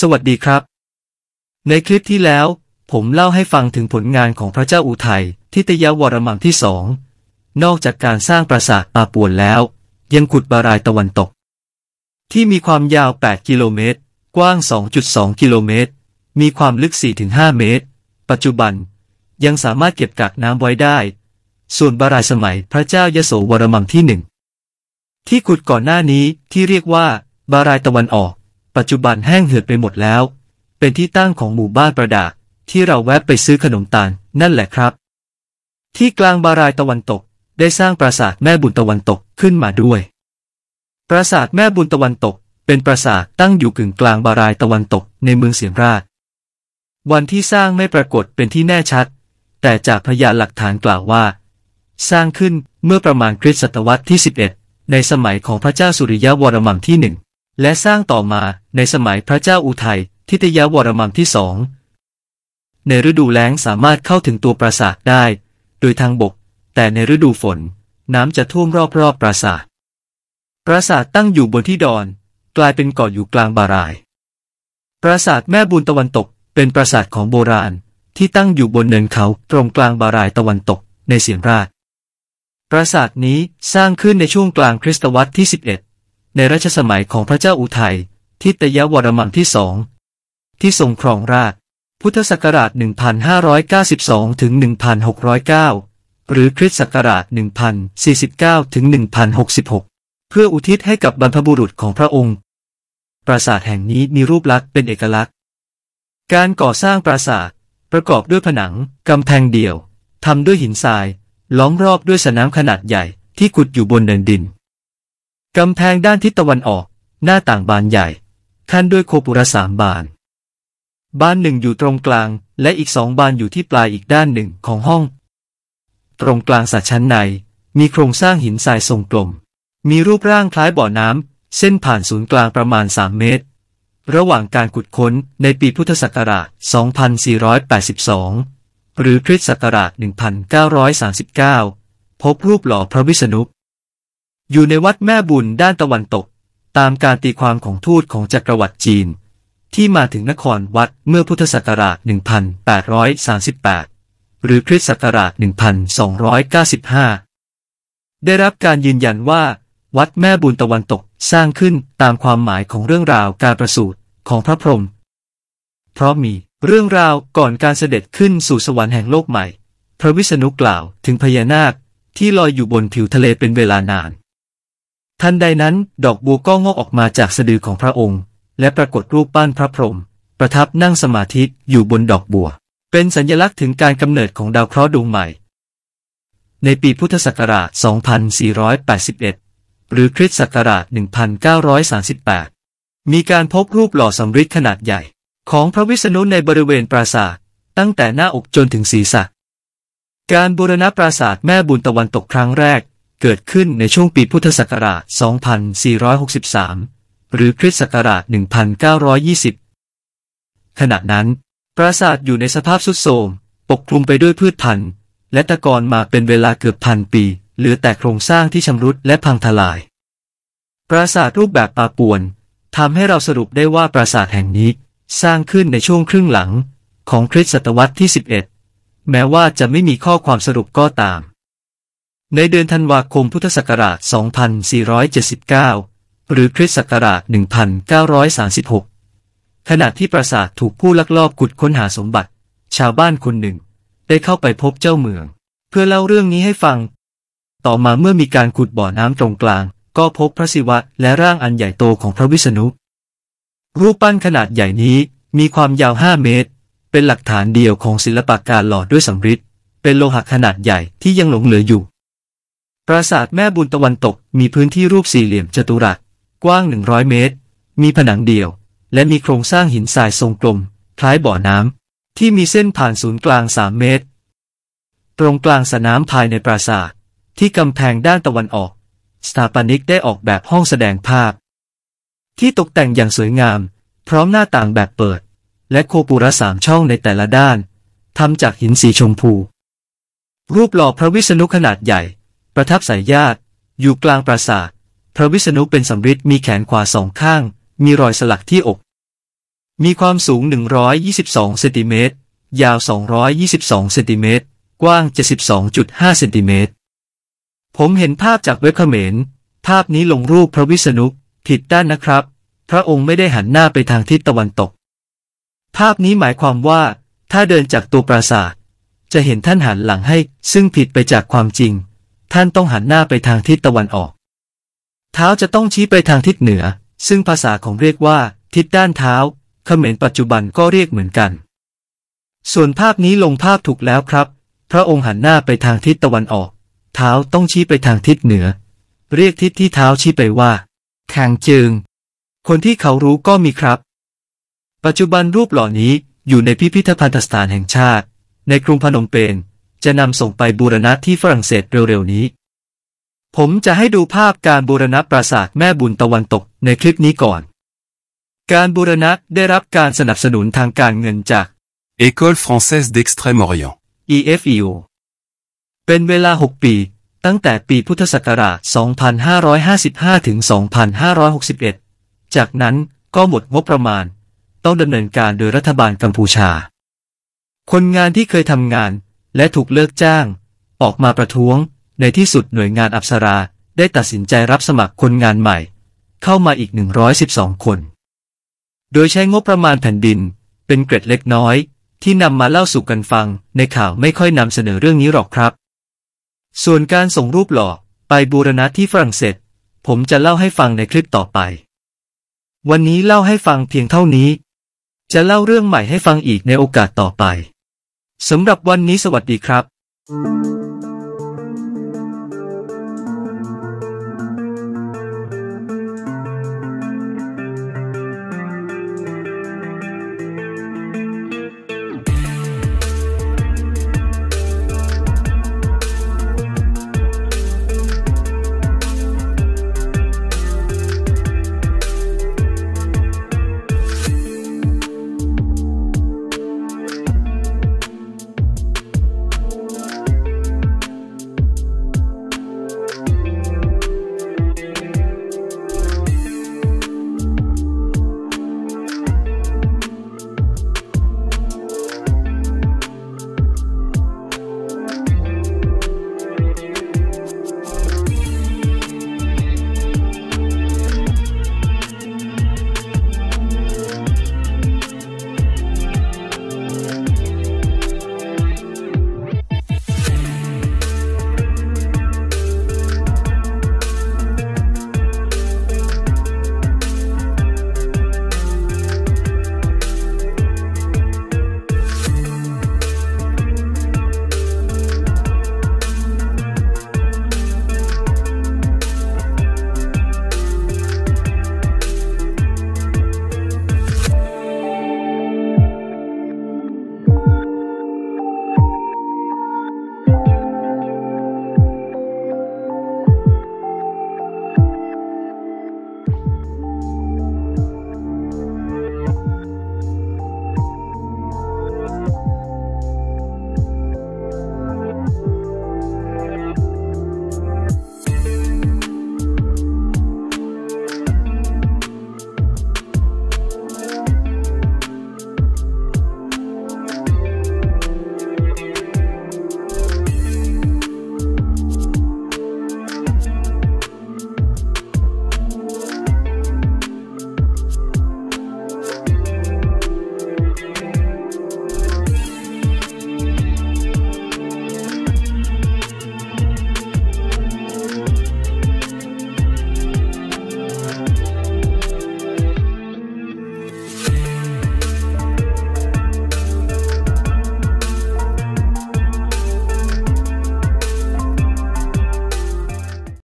สวัสดีครับในคลิปที่แล้วผมเล่าให้ฟังถึงผลงานของพระเจ้าอุทัยทิตยวรมันที่สองนอกจากการสร้างปราสาทอาป่วนแล้วยังขุดบารายตะวันตกที่มีความยาว8กิโลเมตรกว้าง 2.2 กิโลเมตรมีความลึก 4-5 เมตรปัจจุบันยังสามารถเก็บกักน้ำไว้ได้ส่วนบารายสมัยพระเจ้ายโสวรมันที่หนึ่งที่ขุดก่อนหน้านี้ที่เรียกว่าบารายตะวันออกปัจจุบันแห้งเหือดไปหมดแล้วเป็นที่ตั้งของหมู่บ้านประดาที่เราแวะไปซื้อขนมตาลนั่นแหละครับที่กลางบารายตะวันตกได้สร้างปราสาทแม่บุญตะวันตกขึ้นมาด้วยปราสาทแม่บุญตะวันตกเป็นปราสาทตั้งอยู่กึ่งกลางบารายตะวันตกในเมืองเสียมราชวันที่สร้างไม่ปรากฏเป็นที่แน่ชัดแต่จากพยานหลักฐานกล่าวว่าสร้างขึ้นเมื่อประมาณคริสต์ศตวรรษที่11ในสมัยของพระเจ้าสุริยวรมันที่หนึ่งและสร้างต่อมาในสมัยพระเจ้าอุทัยทิตยวรมันที่สองในฤดูแล้งสามารถเข้าถึงตัวปราสาทได้โดยทางบกแต่ในฤดูฝนน้ำจะท่วมรอบๆปราสาทปราสาทตั้งอยู่บนที่ดอนกลายเป็นเกาะอยู่กลางบารายปราสาทแม่บุญตะวันตกเป็นปราสาทของโบราณที่ตั้งอยู่บนเนินเขาตรงกลางบารายตะวันตกในเสียมราชปราสาทนี้สร้างขึ้นในช่วงกลางคริสตวรรษที่11ในรัชสมัยของพระเจ้าอุทัยทิตยวรมันที่สองที่ทรงครองราชย์พุทธศักราช 1592 ถึง 1609 หรือคริสต์ศักราช 1049 ถึง 1066 เพื่ออุทิศให้กับบรรพบุรุษของพระองค์ปราสาทแห่งนี้มีรูปลักษณ์เป็นเอกลักษณ์การก่อสร้างปราสาทประกอบด้วยผนังกำแพงเดี่ยวทำด้วยหินทรายล้อมรอบด้วยสนามขนาดใหญ่ที่ขุดอยู่บนเนินดินกำแพงด้านทิศตะวันออกหน้าต่างบานใหญ่ขั้นด้วยโคปุระ3 บานบานหนึ่งอยู่ตรงกลางและอีก2 บานอยู่ที่ปลายอีกด้านหนึ่งของห้องตรงกลางสระชั้นในมีโครงสร้างหินทรายทรงกลมมีรูปร่างคล้ายบ่อน้ำเส้นผ่านศูนย์กลางประมาณ3เมตรระหว่างการขุดค้นในปีพุทธศักราช 2482 หรือคริสต์ศักราช 1939 พบรูปหล่อพระวิษณุอยู่ในวัดแม่บุญด้านตะวันตกตามการตีความของทูตของจักรวรรดิจีนที่มาถึงนครวัดเมื่อพุทธศักราช 1838 หรือคริสต์ศักราช 1295 ได้รับการยืนยันว่าวัดแม่บุญตะวันตกสร้างขึ้นตามความหมายของเรื่องราวการประสูติของพระพรหมเพราะมีเรื่องราวก่อนการเสด็จขึ้นสู่สวรรค์แห่งโลกใหม่พระวิษณุกล่าวถึงพญานาคที่ลอยอยู่บนผิวทะเลเป็นเวลานานทันใดนั้นดอกบัวก็งอกออกมาจากสะดือของพระองค์และปรากฏรูปปั้นพระพรหมประทับนั่งสมาธิอยู่บนดอกบัวเป็นสัญลักษณ์ถึงการกำเนิดของดาวเคราะห์ดวงใหม่ในปีพุทธศักราช 2481 หรือคริสต์ศักราช 1938 มีการพบรูปหล่อสำริดขนาดใหญ่ของพระวิษณุในบริเวณปราสาทตั้งแต่หน้าอกจนถึงศีรษะการบูรณะปราสาทแม่บุญตะวันตกครั้งแรกเกิดขึ้นในช่วงปีพุทธศักราช 2463 หรือคริสต์ศักราช 1920 ขณะนั้นปราสาทอยู่ในสภาพทรุดโทรมปกคลุมไปด้วยพืชพันธุ์และตะกอนมาเป็นเวลาเกือบพันปีเหลือแต่โครงสร้างที่ชำรุดและพังทลายปราสาทรูปแบบอาป่วนทำให้เราสรุปได้ว่าปราสาทแห่งนี้สร้างขึ้นในช่วงครึ่งหลังของคริสต์ศตวรรษที่ 11แม้ว่าจะไม่มีข้อความสรุปก็ตามในเดือนธันวาคมพุทธศักราช 2479 หรือคริสต์ศักราช 1936 ขณะที่ปราสาทถูกผู้ลักลอบขุดค้นหาสมบัติชาวบ้านคนหนึ่งได้เข้าไปพบเจ้าเมืองเพื่อเล่าเรื่องนี้ให้ฟังต่อมาเมื่อมีการขุดบ่อน้ำตรงกลางก็พบพระศิวะและร่างอันใหญ่โตของพระวิษณุรูปปั้นขนาดใหญ่นี้มีความยาว5เมตรเป็นหลักฐานเดียวของศิลปะการหล่อด้วยสำริดเป็นโลหะขนาดใหญ่ที่ยังหลงเหลืออยู่ปราสาทแม่บุญตะวันตกมีพื้นที่รูปสี่เหลี่ยมจัตุรัสกว้าง100เมตรมีผนังเดี่ยวและมีโครงสร้างหินทรายทรงกลมคล้ายบ่อน้ำที่มีเส้นผ่านศูนย์กลาง3เมตรตรงกลางสระน้ำภายในปราสาทที่กำแพงด้านตะวันออกสถาปนิกได้ออกแบบห้องแสดงภาพที่ตกแต่งอย่างสวยงามพร้อมหน้าต่างแบบเปิดและโคปุระ3ช่องในแต่ละด้านทำจากหินสีชมพูรูปหล่อพระวิษณุขนาดใหญ่ประทับสายญาติอยู่กลางปราสาทพระวิษณุเป็นสำริดมีแขนขวา2ข้างมีรอยสลักที่อก มีความสูง122เซนติเมตรยาว222เซนติเมตรกว้าง 72.5 เซนติเมตรผมเห็นภาพจากเว็บเขมรภาพนี้ลงรูปพระวิษณุผิดด้านนะครับพระองค์ไม่ได้หันหน้าไปทางทิศตะวันตกภาพนี้หมายความว่าถ้าเดินจากตัวปราสาทจะเห็นท่านหันหลังให้ซึ่งผิดไปจากความจริงท่านต้องหันหน้าไปทางทิศตะวันออกเท้าจะต้องชี้ไปทางทิศเหนือซึ่งภาษาของเรียกว่าทิศด้านเท้าเขมรปัจจุบันก็เรียกเหมือนกันส่วนภาพนี้ลงภาพถูกแล้วครับพระองค์หันหน้าไปทางทิศตะวันออกเท้าต้องชี้ไปทางทิศเหนือเรียกทิศที่เท้าชี้ไปว่าคางเจิงคนที่เขารู้ก็มีครับปัจจุบันรูปหล่อนี้อยู่ในพิพิธภัณฑสถานแห่งชาติในกรุงพนมเปญจะนำส่งไปบูรณะที่ฝรั่งเศสเร็วๆนี้ผมจะให้ดูภาพการบูรณะปราสาทแม่บุญตะวันตกในคลิปนี้ก่อนการบูรณะได้รับการสนับสนุนทางการเงินจาก École française d'Extrême-Orient EFEO เป็นเวลา6ปีตั้งแต่ปีพุทธศักราช 2555 ถึง 2561 จากนั้นก็หมดงบประมาณต้องดำเนินการโดยรัฐบาลกัมพูชาคนงานที่เคยทำงานและถูกเลิกจ้างออกมาประท้วงในที่สุดหน่วยงานอัปสราได้ตัดสินใจรับสมัครคนงานใหม่เข้ามาอีก112คนโดยใช้งบประมาณแผ่นดินเป็นเกร็ดเล็กน้อยที่นำมาเล่าสู่กันฟังในข่าวไม่ค่อยนำเสนอเรื่องนี้หรอกครับส่วนการส่งรูปหล่อไปบูรณะที่ฝรั่งเศสผมจะเล่าให้ฟังในคลิปต่อไปวันนี้เล่าให้ฟังเพียงเท่านี้จะเล่าเรื่องใหม่ให้ฟังอีกในโอกาสต่อไปสำหรับวันนี้สวัสดีครับ